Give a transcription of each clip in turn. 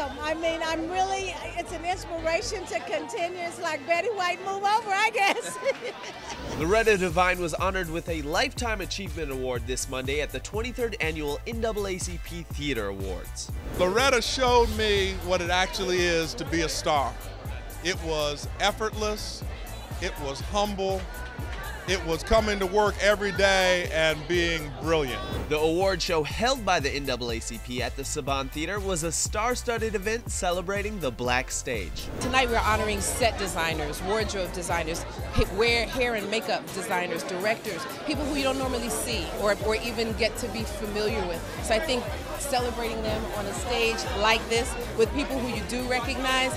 awesome. I mean, it's an inspiration to continue. It's like Betty White, move over, I guess. Loretta Devine was honored with a Lifetime Achievement Award this Monday at the 23rd Annual NAACP Theater Awards. Loretta showed me what it actually is to be a star. It was effortless, it was humble, it was coming to work every day and being brilliant. The award show held by the NAACP at the Saban Theater was a star-studded event celebrating the black stage. Tonight we're honoring set designers, wardrobe designers, wear, hair and makeup designers, directors, people who you don't normally see or even get to be familiar with. So I think celebrating them on a stage like this with people who you do recognize,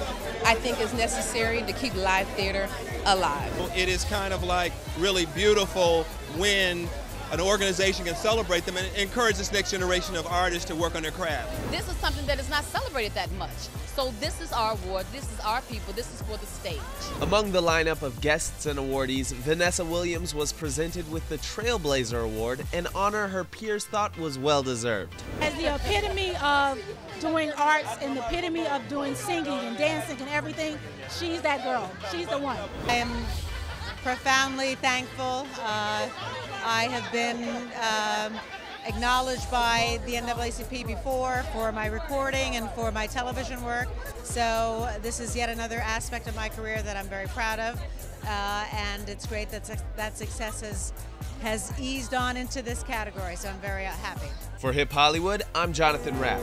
I think is necessary to keep live theater alive. Well, it is kind of like really beautiful when an organization can celebrate them and encourage this next generation of artists to work on their craft. This is something that is not celebrated that much. So this is our award, this is our people, this is for the stage. Among the lineup of guests and awardees, Vanessa Williams was presented with the Trailblazer Award, an honor her peers thought was well-deserved. As the epitome of doing arts and the epitome of doing singing and dancing and everything, she's that girl, she's the one. I am profoundly thankful. I have been acknowledged by the NAACP before for my recording and for my television work. So this is yet another aspect of my career that I'm very proud of. And it's great that success has eased on into this category, so I'm very happy. For Hip Hollywood, I'm Jonathan Rapp.